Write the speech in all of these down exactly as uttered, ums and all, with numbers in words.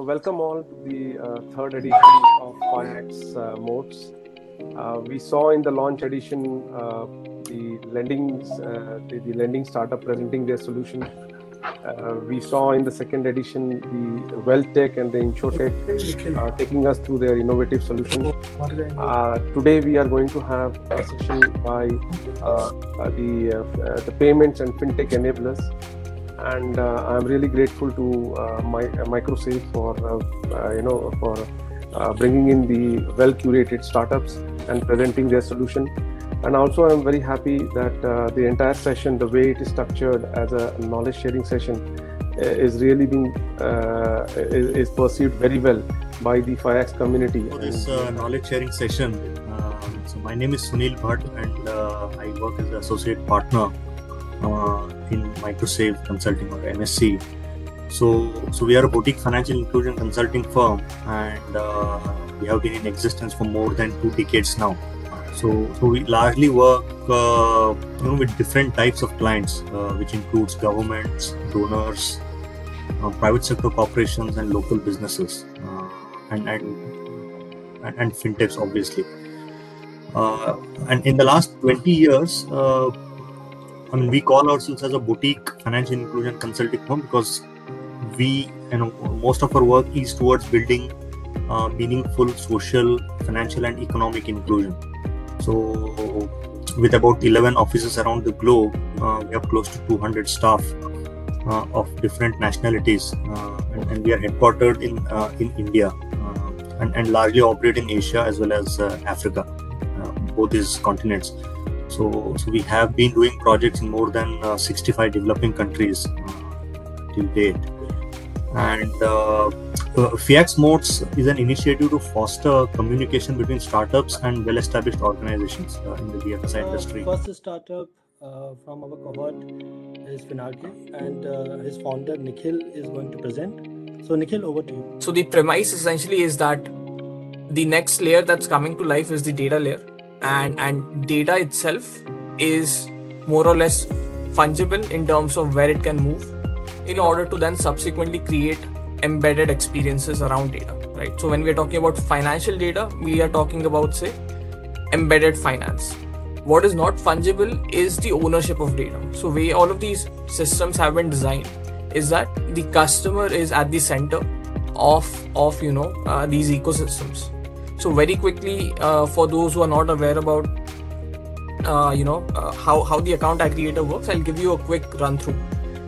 So welcome all to the uh, third edition of FIAKSMOTES. Uh, we saw in the launch edition uh, the, lendings, uh, the, the lending startup presenting their solution. Uh, we saw in the second edition the wealth tech and the InsurTech uh, taking us through their innovative solutions. Uh, today we are going to have a session by uh, the, uh, the payments and fintech enablers. And uh, I'm really grateful to uh, my, uh, Microsave for uh, uh, you know for uh, bringing in the well-curated startups and presenting their solution. And also, I'm very happy that uh, the entire session, the way it is structured as a knowledge-sharing session, is really being uh, is, is perceived very well by the FIAKS community. For this uh, knowledge-sharing session, uh, so my name is Sunil Bhatt, and uh, I work as an associate partner Uh, in Microsave Consulting, or M S C. So, so we are a boutique financial inclusion consulting firm, and uh, we have been in existence for more than two decades now. So, so we largely work, uh, you know, with different types of clients, uh, which includes governments, donors, uh, private sector corporations, and local businesses, uh, and, and and and fintechs, obviously. Uh, and in the last twenty years. Uh, I mean, we call ourselves as a boutique financial inclusion consulting firm because we, you know, most of our work is towards building uh, meaningful social, financial, and economic inclusion. So, with about eleven offices around the globe, uh, we have close to two hundred staff uh, of different nationalities, uh, and, and we are headquartered in uh, in India uh, and and largely operate in Asia as well as uh, Africa, uh, both these continents. So, so we have been doing projects in more than uh, sixty-five developing countries uh, till date. And uh, uh, FIAKSMOTES is an initiative to foster communication between startups and well-established organizations uh, in the B F S I uh, industry. First startup uh, from our cohort is Vinartya, and uh, his founder Nikhil is going to present. So Nikhil, over to you. So the premise essentially is that the next layer that's coming to life is the data layer. And, and data itself is more or less fungible in terms of where it can move in order to then subsequently create embedded experiences around data, right? So when we're talking about financial data, we are talking about, say, embedded finance. What is not fungible is the ownership of data. So the way all of these systems have been designed is that the customer is at the center of, of you know, uh, these ecosystems. So very quickly, uh, for those who are not aware about, uh, you know, uh, how, how the account aggregator works, I'll give you a quick run through.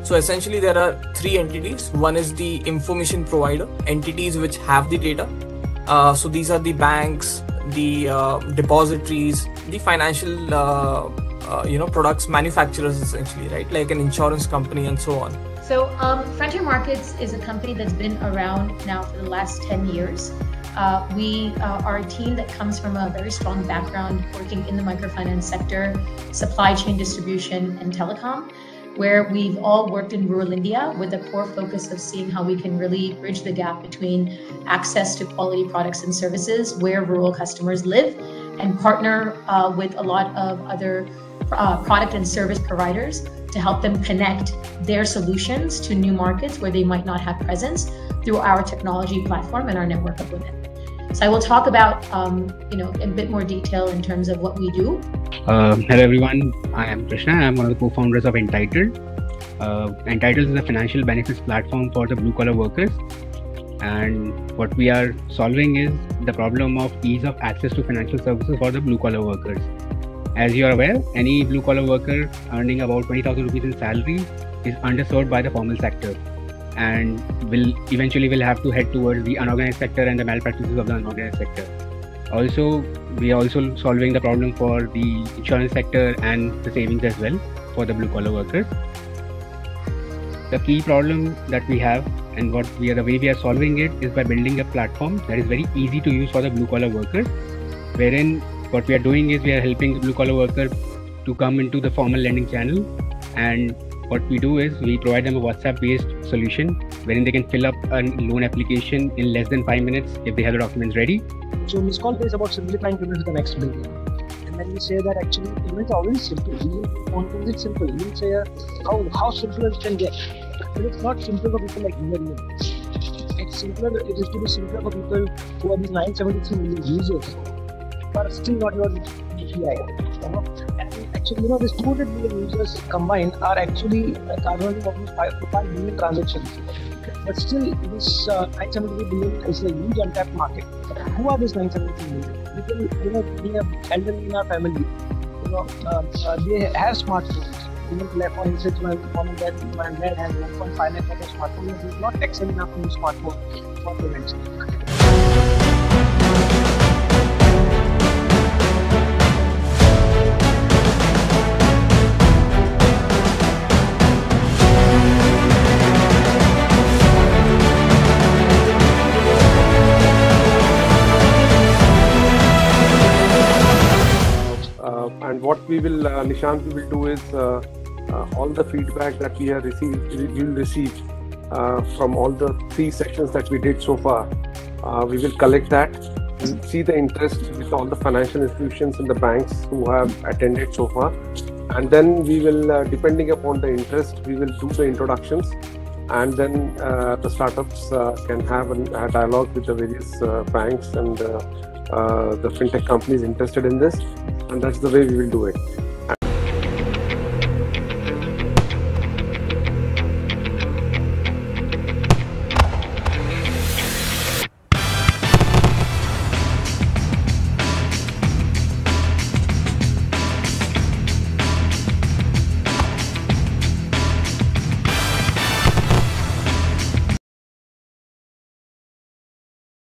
So essentially there are three entities. One is the information provider, entities which have the data. Uh, so these are the banks, the uh, depositories, the financial, uh, uh, you know, products manufacturers essentially, right? Like an insurance company and so on. So um, Frontier Markets is a company that's been around now for the last ten years. Uh, we uh, are a team that comes from a very strong background working in the microfinance sector, supply chain distribution, and telecom, where we've all worked in rural India with a core focus of seeing how we can really bridge the gap between access to quality products and services where rural customers live, and partner uh, with a lot of other uh, product and service providers to help them connect their solutions to new markets where they might not have presence through our technology platform and our network of women. So I will talk about, um, you know, in a bit more detail in terms of what we do. Uh, hello everyone, I am Krishna. I am one of the co-founders of Entitled. Uh, Entitled is a financial benefits platform for the blue-collar workers. And what we are solving is the problem of ease of access to financial services for the blue-collar workers. As you are aware, any blue-collar worker earning about twenty thousand rupees in salary is underserved by the formal sector, and will eventually will have to head towards the unorganized sector and the malpractices of the unorganized sector. Also, we are also solving the problem for the insurance sector and the savings as well for the blue-collar workers. The key problem that we have, and what we are, the way we are solving it, is by building a platform that is very easy to use for the blue-collar workers, wherein what we are doing is we are helping the blue-collar worker to come into the formal lending channel, and what we do is we provide them a WhatsApp-based solution wherein they can fill up a loan application in less than five minutes if they have the documents ready. So MissCall is about simplifying payment to the next billion, and then we say that actually payments are always simple. We want to make it simple. We say uh, how how simple it can get, but it's not simple for people like human beings. simpler, it is to be simpler for people who are these nine hundred seventy-three million users, but still not your D P I. And actually, you know, these two hundred million users combined are actually covering almost five to five billion transactions. But still, this uh, nine hundred seventy-three billion is a huge untapped market. Who are these nine hundred seventy-three million? People, you know, we have elderly in our family. You know, uh, uh, they have smartphones. Even platform usage, my mom and dad, my dad has one point five lakh of smartphones. It is not excellent enough for smartphone for prevention. Uh, and what we will, uh, Nishant, we will do is uh, Uh, all the feedback that we have received, we will receive uh, from all the three sections that we did so far. Uh, we will collect that and see the interest with all the financial institutions and the banks who have attended so far. And then we will, uh, depending upon the interest, we will do the introductions. And then uh, the startups uh, can have a, a dialogue with the various uh, banks and uh, uh, the fintech companies interested in this. And that's the way we will do it.